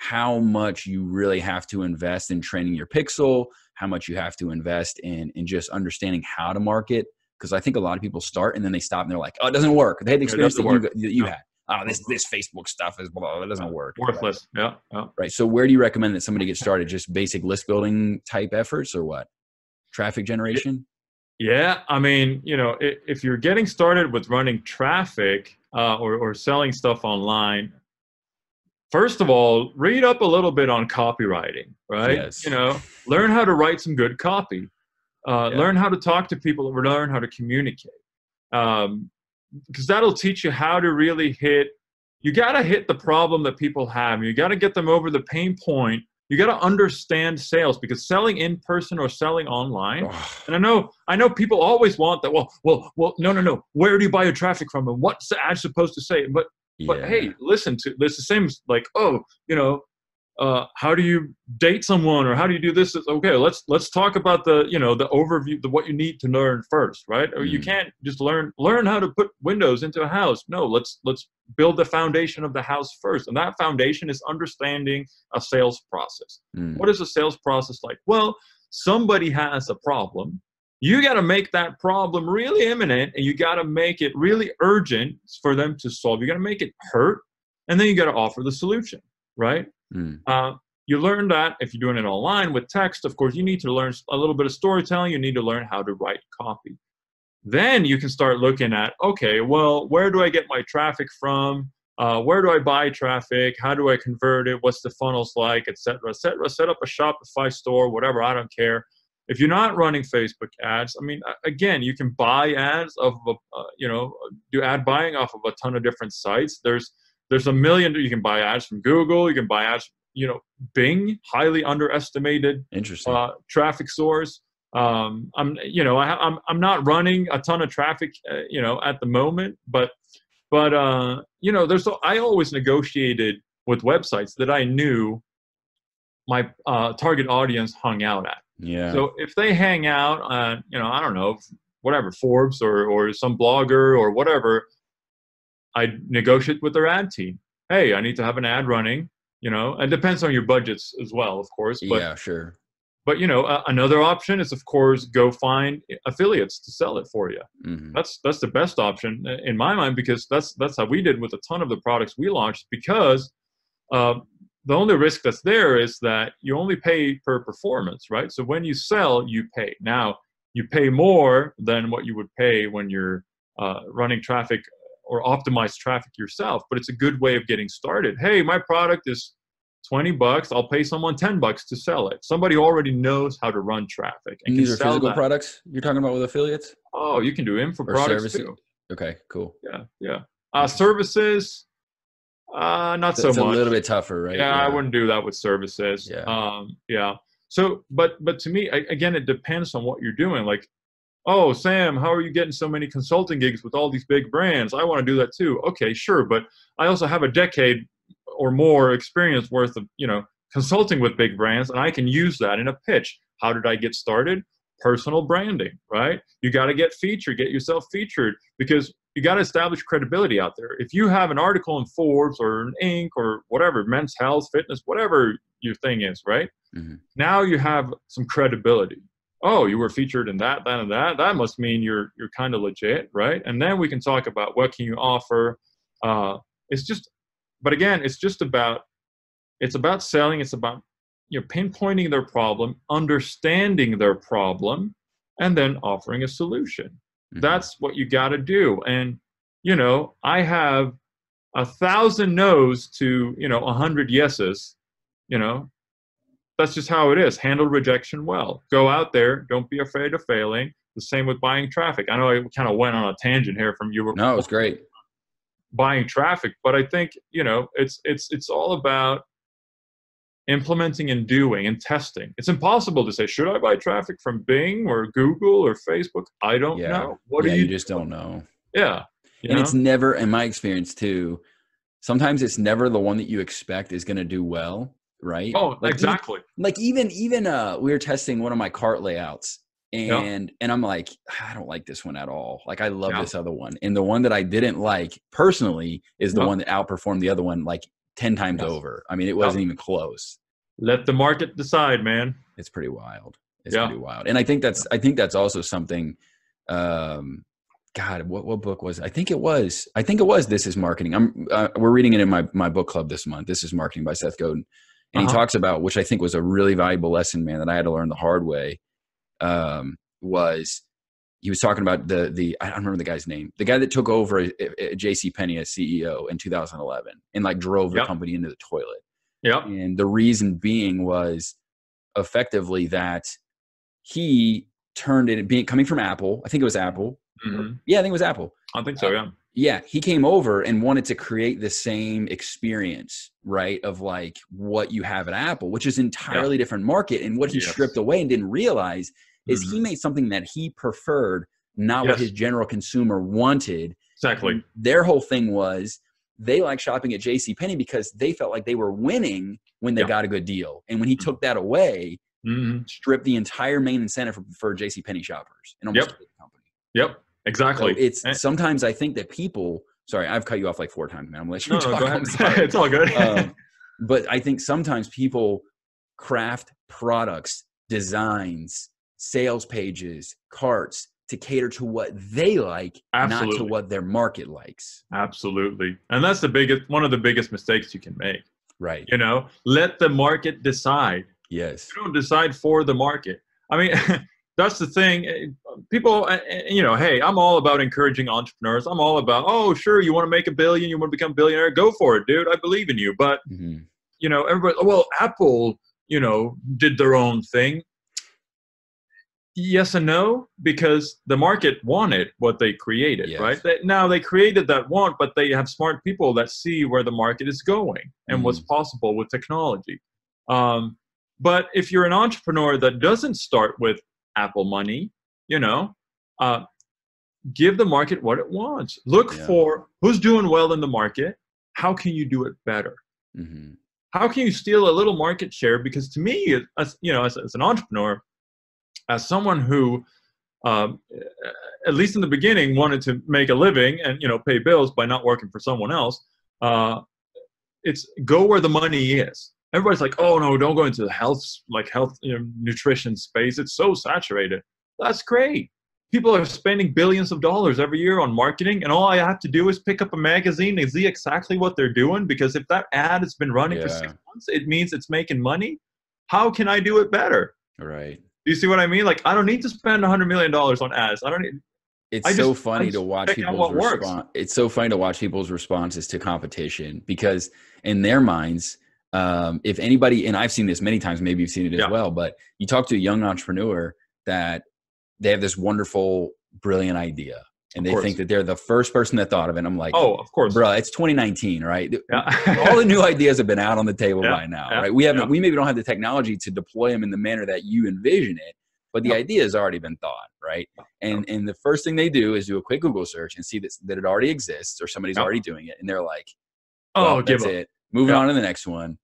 how much you really have to invest in training your pixel, how much you have to invest in just understanding how to market. Because I think a lot of people start and then they stop and they're like, oh, it doesn't work. They had the experience that you had. Oh, this Facebook stuff is blah, it doesn't work. Worthless, right? Yeah. Right, so where do you recommend that somebody get started? Just basic list building type efforts or what? Traffic generation? Yeah, I mean, you know, if you're getting started with running traffic or selling stuff online, first of all, read up a little bit on copywriting, right? Yes. You know, learn how to write some good copy. Learn how to talk to people, or learn how to communicate. Because that'll teach you how to really you got to hit the problem that people have. You got to get them over the pain point. You got to understand sales, because selling in person or selling online. And I know people always want that. Well, no. Where do you buy your traffic from? And what's the ad supposed to say? But hey, listen to this. The same like, how do you date someone, or how do you do this? Okay. Let's talk about the, you know, the overview, what you need to learn first, right? Or you can't just learn how to put windows into a house. No, let's build the foundation of the house first. And that foundation is understanding a sales process. What is a sales process like? Well, somebody has a problem. You got to make that problem really imminent, and you got to make it really urgent for them to solve. You got to make it hurt, and then you got to offer the solution, right? You learn that if you're doing it online with text, of course, you need to learn a little bit of storytelling. You need to learn how to write copy. Then you can start looking at, okay, well, where do I get my traffic from? Where do I buy traffic? How do I convert it? What's the funnels like, et cetera, et cetera. Set up a Shopify store, whatever, I don't care. If you're not running Facebook ads, I mean, again, you can buy ads off of, you know, do ad buying off of a ton of different sites. There's a million, you can buy ads from Google, you can buy ads, you know, Bing, highly underestimated traffic source. I'm not running a ton of traffic, you know, at the moment, but you know, I always negotiated with websites that I knew my target audience hung out at. Yeah. So if they hang out on, you know, I don't know, whatever, Forbes or some blogger or whatever, I negotiate with their ad team. Hey, I need to have an ad running, you know, and it depends on your budgets as well, of course. But, yeah, sure. But, you know, another option is, of course, go find affiliates to sell it for you. Mm-hmm. That's the best option in my mind, because that's how we did with a ton of the products we launched, because the only risk that's there is that you only pay per performance, right? So when you sell, you pay. Now, you pay more than what you would pay when you're running traffic or optimized traffic yourself, but it's a good way of getting started. Hey, my product is $20, I'll pay someone $10 to sell it. Somebody already knows how to run traffic. And these are physical products you're talking about with affiliates? Oh, you can do info products too. Okay, cool. Yeah, yeah. Services, not so much. It's a little bit tougher, right? Yeah, I wouldn't do that with services. Yeah. Yeah. So, but to me, again, it depends on what you're doing. Like, oh, Sam, how are you getting so many consulting gigs with all these big brands? I want to do that too. Okay, sure. But I also have a decade or more experience worth of, you know, consulting with big brands, and I can use that in a pitch. How did I get started? Personal branding, right? You got to get featured, get yourself featured, because you got to establish credibility out there. If you have an article in Forbes or an Inc or whatever, Men's Health, fitness, whatever your thing is, right? Mm-hmm. Now you have some credibility. Oh, you were featured in that, that, and that. That must mean you're kind of legit, right? And then we can talk about what can you offer. But again, it's about selling. It's about, you know, pinpointing their problem, understanding their problem, and then offering a solution. Mm-hmm. That's what you got to do. And, you know, I have 1,000 no's to, you know, 100 yeses, you know, that's just how it is. Handle rejection well. Go out there. Don't be afraid of failing. The same with buying traffic. I know I kind of went on a tangent here from you. No, it's great. Buying traffic, but I think, you know, it's all about implementing and doing and testing. It's impossible to say, should I buy traffic from Bing or Google or Facebook? I don't know. What do you just don't know. Yeah. And it's never, in my experience too, sometimes it's never the one that you expect is going to do well, right? Oh, like, exactly. Even we were testing one of my cart layouts. And I'm like, I don't like this one at all. Like, I love this other one. And the one that I didn't like personally is the one that outperformed the other one like 10 times over. I mean, it wasn't even close. Let the market decide, man. It's pretty wild. It's pretty wild. And I think that's also something, God, what book was it? I think it was This Is Marketing. We're reading it in my book club this month. This Is Marketing by Seth Godin. And he talks about, which I think was a really valuable lesson, man, that I had to learn the hard way. He was talking about I don't remember the guy's name, the guy that took over at JCPenney as CEO in 2011 and like drove the company into the toilet. Yeah. And the reason being was effectively that he turned it, being coming from Apple. I think it was Apple. Mm-hmm. Yeah. I think it was Apple. I think so. Yeah. Yeah. He came over and wanted to create the same experience, right? Of like what you have at Apple, which is entirely different market. And what he stripped away and didn't realize is he made something that he preferred, not what his general consumer wanted. Exactly. And their whole thing was they liked shopping at JCPenney because they felt like they were winning when they got a good deal. And when he took that away, stripped the entire main incentive for JCPenney shoppers and almost the company. Yep, exactly. So it's sometimes I think that people, sorry, I've cut you off like 4 times, man. I'm going to let you talk. Go ahead. I'm sorry. It's all good. But I think sometimes people craft products, designs, sales pages, carts to cater to what they like, not to what their market likes. Absolutely. And that's one of the biggest mistakes you can make. Right. You know, let the market decide. Yes. You don't decide for the market. I mean, that's the thing. People, you know, hey, I'm all about encouraging entrepreneurs. I'm all about, oh, sure, you want to make a billion, you want to become a billionaire, go for it, dude. I believe in you. But, you know, everybody, well, Apple, you know, did their own thing. Yes and no, because the market wanted what they created, right? Now, they created that want, but they have smart people that see where the market is going and what's possible with technology. But if you're an entrepreneur that doesn't start with Apple money, you know, give the market what it wants. Look for who's doing well in the market. How can you do it better? How can you steal a little market share? Because to me, as, you know, as an entrepreneur, as someone who, at least in the beginning, wanted to make a living and, you know, pay bills by not working for someone else, it's go where the money is. Everybody's like, oh, no, don't go into the health, like health, you know, nutrition space. It's so saturated. That's great. People are spending billions of dollars every year on marketing, and all I have to do is pick up a magazine and see exactly what they're doing, because if that ad has been running for 6 months, it means it's making money. How can I do it better? Right. Do you see what I mean? Like, I don't need to spend $100 million on ads. I don't need. It's so funny to watch people's response. It's so funny to watch people's responses to competition, because in their minds, if anybody, and I've seen this many times, maybe you've seen it as well, but you talk to a young entrepreneur that they have this wonderful, brilliant idea, and they think that they're the first person that thought of it. And I'm like, oh, of course, bro, it's 2019, right? Yeah. All the new ideas have been out on the table by now, right? We haven't, we maybe don't have the technology to deploy them in the manner that you envision it, but the idea has already been thought, right? And the first thing they do is do a quick Google search and see that it already exists, or somebody's already doing it. And they're like, well, oh, that's it. Moving on to the next one.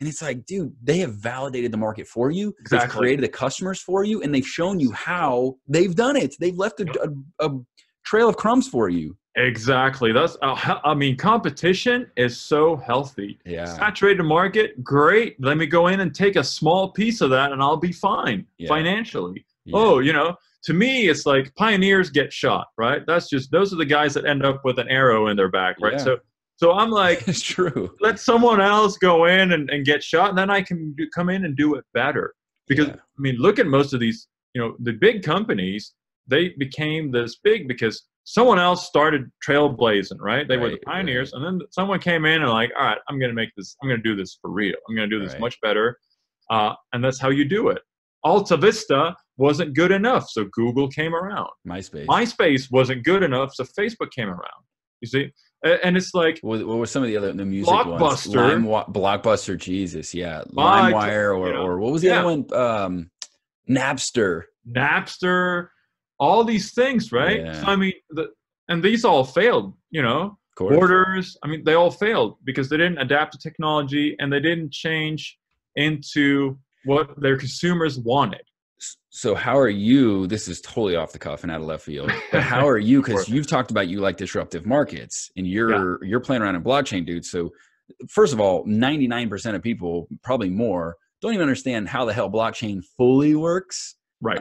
And it's like, dude, they have validated the market for you. Exactly. They've created the customers for you, and they've shown you how they've done it. They've left a trail of crumbs for you. Exactly. That's, I mean, competition is so healthy. Yeah. Saturated market. Great. Let me go in and take a small piece of that, and I'll be fine financially. Yeah. Oh, you know, to me, it's like pioneers get shot, right? That's just, those are the guys that end up with an arrow in their back, right? So I'm like, it's true. Let someone else go in and get shot, and then I can come in and do it better. Because, I mean, look at most of these, you know, the big companies, they became this big because someone else started trailblazing, right? They were the pioneers. And then someone came in and like, all right, I'm going to make this, I'm going to do this for real. I'm going to do this much better. And that's how you do it. Alta Vista wasn't good enough, so Google came around. MySpace wasn't good enough, so Facebook came around. You see? And it's like, what were some of the other music Blockbuster, ones? Blockbuster, Jesus, LimeWire, or, you know, or what was the other one? Napster, all these things, right? So, I mean, and these all failed, you know. Borders, I mean, they all failed because they didn't adapt to technology and they didn't change into what their consumers wanted. So how are you, this is totally off the cuff and out of left field, but how are you, because you've talked about you like disruptive markets and you're playing around in blockchain, dude. So first of all, 99% of people, probably more, don't even understand how the hell blockchain fully works. Right.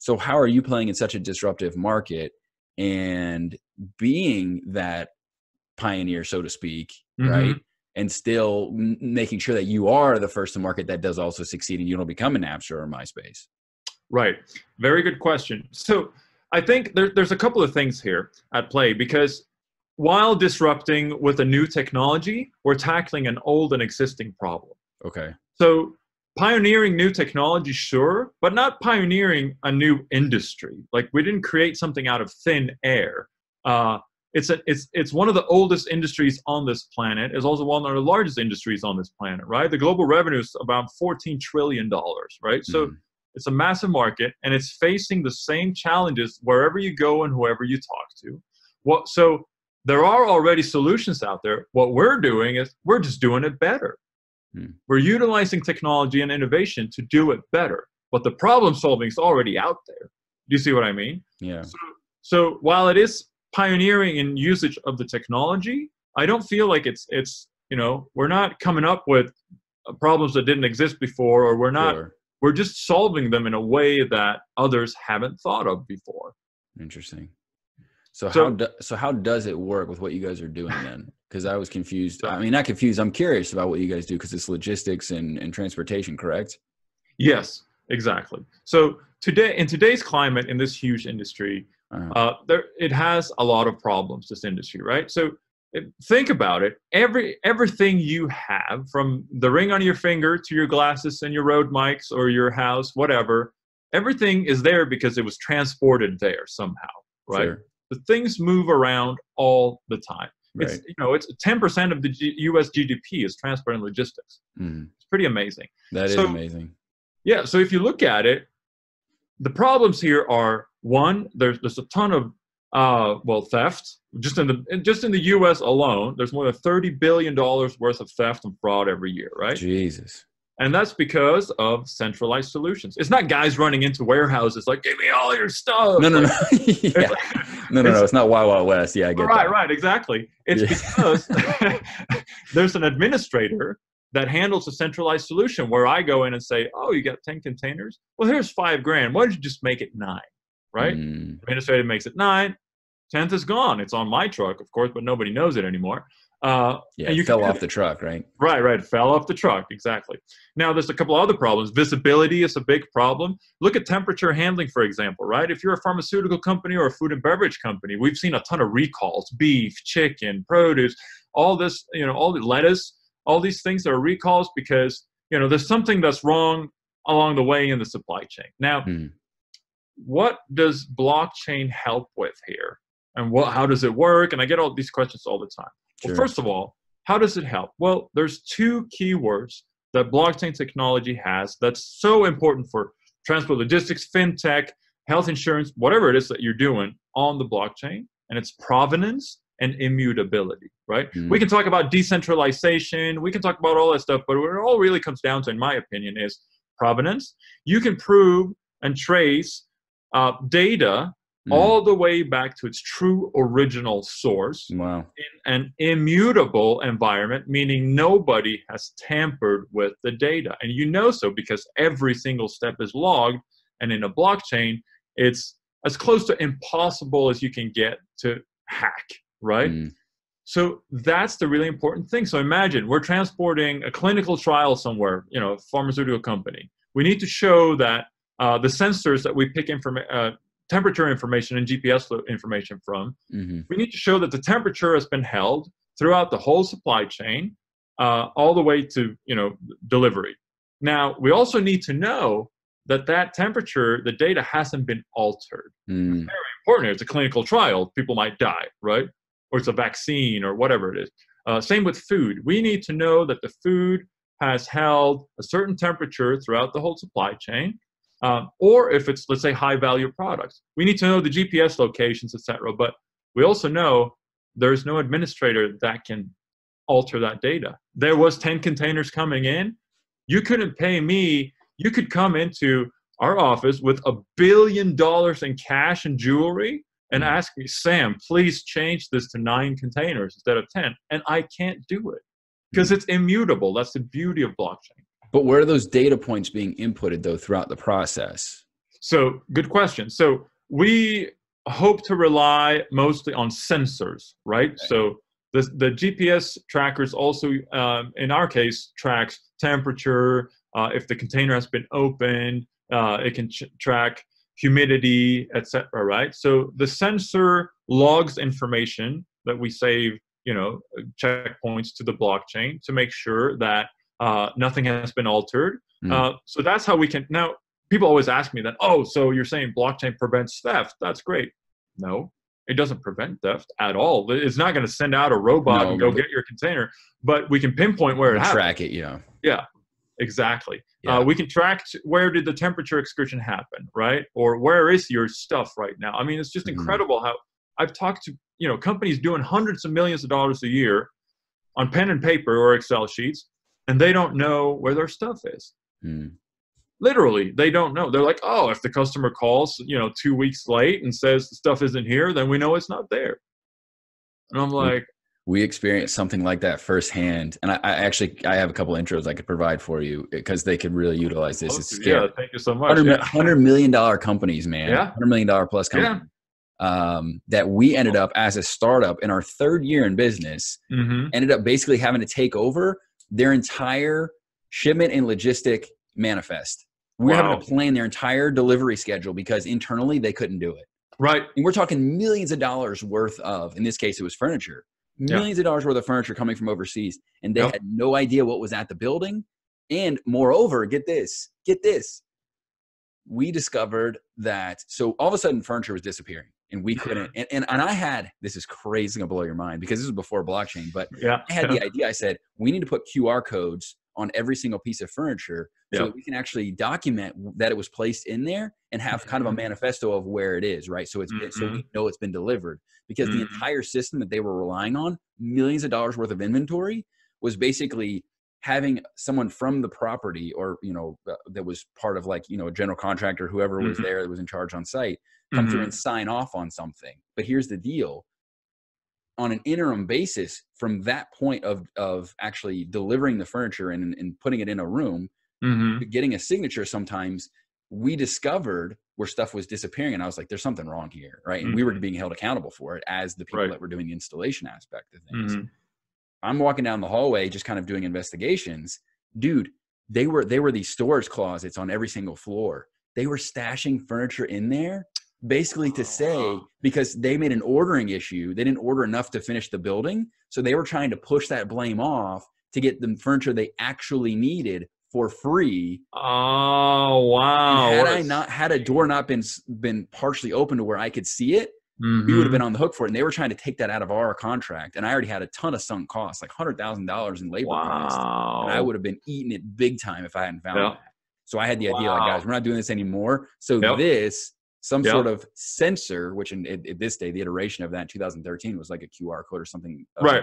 So how are you playing in such a disruptive market and being that pioneer, so to speak, right? And still making sure that you are the first to market that does also succeed and you don't become an Napster or MySpace? Right. Very good question. So I think there's a couple of things here at play, because while disrupting with a new technology, we're tackling an old and existing problem. Okay. So pioneering new technology, sure, but not pioneering a new industry. Like, we didn't create something out of thin air. It's one of the oldest industries on this planet. It's also one of the largest industries on this planet, right? The global revenue is about $14 trillion, right? So it's a massive market, and it's facing the same challenges wherever you go and whoever you talk to. So there are already solutions out there. What we're doing is we're just doing it better. We're utilizing technology and innovation to do it better, but the problem solving is already out there. Do you see what I mean? Yeah. So while it is pioneering in usage of the technology, I don't feel like it's, you know, we're not coming up with problems that didn't exist before, or we're not, we're just solving them in a way that others haven't thought of before. Interesting. So how does it work with what you guys are doing then? Because I was confused. I mean, not confused. I'm curious about what you guys do because it's logistics and transportation, correct? Yes, exactly. So today, in today's climate, in this huge industry, it has a lot of problems, this industry, right? So think about it. Everything you have, from the ring on your finger to your glasses and your road mics or your house, whatever, everything is there because it was transported there somehow, right? Sure. The things move around all the time. Right. It's, you know, it's 10% of the U.S. GDP is transport and logistics. Mm. It's pretty amazing. That is amazing. Yeah. So if you look at it, the problems here are, one, there's a ton of theft. Just in the U.S. alone, there's more than $30 billion worth of theft and fraud every year, right? Jesus. And that's because of centralized solutions. It's not guys running into warehouses like, give me all your stuff. No. Yeah. No. It's not Wild Wild West. Yeah, I get it. Right, exactly. It's because there's an administrator that handles a centralized solution where I go in and say, oh, you got 10 containers? Well, here's $5,000. Why don't you just make it 9, right? Mm. Administrator makes it 9. 10th is gone. It's on my truck, of course, but nobody knows it anymore. You fell off the truck, right? Right. Fell off the truck. Exactly. Now, there's a couple other problems. Visibility is a big problem. Look at temperature handling, for example, right? If you're a pharmaceutical company or a food and beverage company, we've seen a ton of recalls, beef, chicken, produce, all this, all the lettuce, all these things are recalls because, there's something that's wrong along the way in the supply chain. Now, what does blockchain help with here? And how does it work? And I get all these questions all the time. Sure. Well, first of all, how does it help? Well, there's two keywords that blockchain technology has that's so important for transport logistics, fintech, health insurance, whatever it is that you're doing on the blockchain, and it's provenance and immutability, right? Mm. We can talk about decentralization, we can talk about all that stuff, but what it all really comes down to, in my opinion, is provenance. You can prove and trace data all the way back to its true original source. Wow. In an immutable environment, meaning nobody has tampered with the data. And so because every single step is logged, and in a blockchain, it's as close to impossible as you can get to hack, right? Mm. So that's the really important thing. So imagine we're transporting a clinical trial somewhere, a pharmaceutical company. We need to show that the sensors that we pick temperature information and GPS information from. Mm-hmm. We need to show that the temperature has been held throughout the whole supply chain, all the way to, delivery. Now, we also need to know that temperature, the data hasn't been altered. Mm. It's very important. It's a clinical trial. People might die, right? Or it's a vaccine or whatever it is. Same with food. We need to know that the food has held a certain temperature throughout the whole supply chain. Or if it's, let's say, high-value products. We need to know the GPS locations, etc. But we also know there's no administrator that can alter that data. There was 10 containers coming in. You couldn't pay me. You could come into our office with $1 billion in cash and jewelry and ask me, Sam, please change this to 9 containers instead of 10. And I can't do it because it's immutable. That's the beauty of blockchain. But where are those data points being inputted, though, throughout the process? So, good question. So, we hope to rely mostly on sensors, right? Okay. So, the GPS trackers also, in our case, tracks temperature. If the container has been opened, it can track humidity, etc., right? So, the sensor logs information that we save, checkpoints to the blockchain to make sure that nothing has been altered. So that's how we can. Now, people always ask me that, so you're saying blockchain prevents theft. That's great. No, it doesn't prevent theft at all. It's not going to send out a robot and go get your container, but we can pinpoint where it happened. Track it, Yeah, exactly. Yeah. We can track where did the temperature excursion happen, right? Or where is your stuff right now? I mean, it's just incredible how I've talked to, companies doing hundreds of millions of dollars a year on pen and paper or Excel sheets, and they don't know where their stuff is. Mm. Literally, they don't know. They're like, if the customer calls, 2 weeks late and says the stuff isn't here, then we know it's not there. And I'm like, we experienced something like that firsthand. And I have a couple intros I could provide for you because they could really utilize this. It's scary. Yeah, thank you so much. $100 million companies, man. Yeah. $100 million plus companies. Yeah. that we ended up as a startup in our third year in business, ended up basically having to take over their entire shipment and logistic manifest. We were having to plan their entire delivery schedule because internally they couldn't do it. Right. And we're talking millions of dollars worth of, in this case, it was furniture, millions of dollars worth of furniture coming from overseas. And they had no idea what was at the building. And moreover, get this. We discovered that, so all of a sudden furniture was disappearing. And we couldn't, and I had, this is crazy, gonna blow your mind because this was before blockchain, but I had the idea. I said, we need to put QR codes on every single piece of furniture so that we can actually document that it was placed in there and have kind of a manifesto of where it is, right? So it's so we know it's been delivered, because the entire system that they were relying on, millions of dollars worth of inventory, was basically having someone from the property, or, you know, that was part of, like, you know, a general contractor, whoever was there that was in charge on site, come through and sign off on something. But here's the deal. On an interim basis, from that point of actually delivering the furniture and putting it in a room, getting a signature sometimes, we discovered where stuff was disappearing. And I was like, there's something wrong here, right? And we were being held accountable for it as the people that were doing the installation aspect of things. I'm walking down the hallway, just kind of doing investigations. Dude, they were these storage closets on every single floor. They were stashing furniture in there, basically to say, because they made an ordering issue. They didn't order enough to finish the building. So they were trying to push that blame off to get the furniture they actually needed for free. Oh, wow. And had a door not been partially open to where I could see it, we would have been on the hook for it. And they were trying to take that out of our contract. And I already had a ton of sunk costs, like $100,000 in labor costs. And I would have been eating it big time if I hadn't found that. So I had the idea, like, guys, we're not doing this anymore. So this, some sort of sensor, which at this day, the iteration of that in 2013 was like a QR code or something. Right.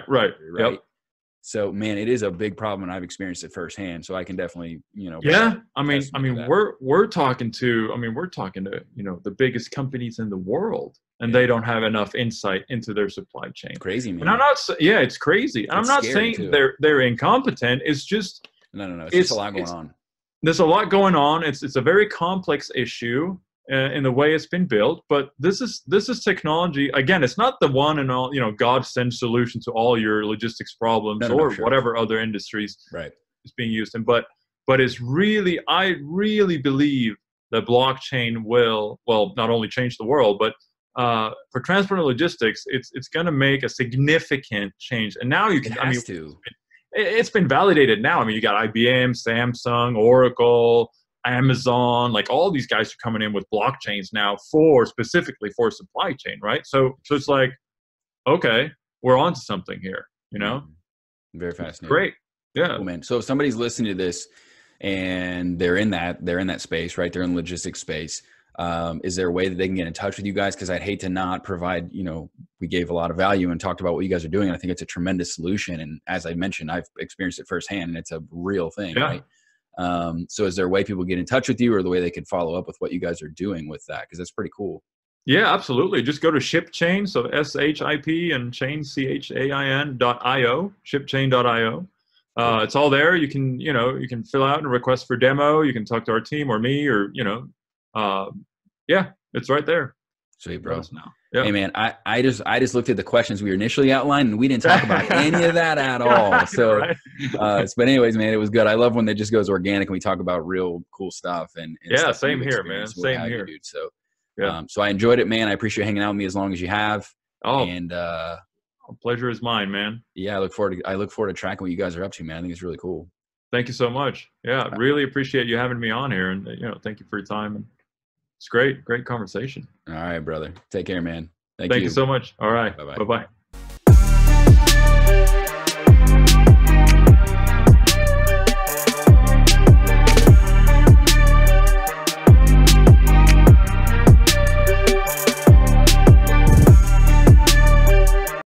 So, man, it is a big problem, and I've experienced it firsthand. So I can definitely, you know. Yeah, I mean, we're talking to you know, the biggest companies in the world, and they don't have enough insight into their supply chain. Crazy, man. And I'm not, it's crazy. And I'm not saying they're incompetent. It's just no. It's just a lot going on. There's a lot going on. It's a very complex issue in the way it's been built. But this is technology. Again, it's not the one and all, you know, God-sent solution to all your logistics problems whatever other industries is being used in. But it's really, I really believe that blockchain will, well, not only change the world, but for transport and logistics, it's going to make a significant change. And now you can, it's been validated now. I mean, you got IBM, Samsung, Oracle, Amazon, like all these guys are coming in with blockchains now specifically for supply chain, right? So it's like, okay, we're onto something here, you know? Very fascinating. It's great. Yeah. Cool, man. So if somebody's listening to this and they're in that space, right? They're in the logistics space. Is there a way that they can get in touch with you guys? Because I'd hate to not provide, you know, we gave a lot of value and talked about what you guys are doing. And I think it's a tremendous solution. And as I mentioned, I've experienced it firsthand, and it's a real thing, right? So is there a way people get in touch with you, or the way they could follow up with what you guys are doing with that? Because that's pretty cool. Yeah, absolutely. Just go to ShipChain, so SHIP and chain, CHAIN.io, ShipChain.io. It's all there. You can fill out and request for demo. You can talk to our team or me, or, you know, yeah, it's right there. Sweet, bro. Hey, man, I just looked at the questions we were initially outlined, and we didn't talk about any of that at all. So, but anyways, man, it was good. I love when it just goes organic and we talk about real cool stuff. And yeah, same here, man. Same here. Dude. So, yeah. So I enjoyed it, man. I appreciate hanging out with me as long as you have. Oh, and, pleasure is mine, man. Yeah. I look forward to tracking what you guys are up to, man. I think it's really cool. Thank you so much. Yeah. Really appreciate you having me on here, and, you know, thank you for your time. It's great. Great conversation. All right, brother. Take care, man. Thank you so much. All right. Bye-bye.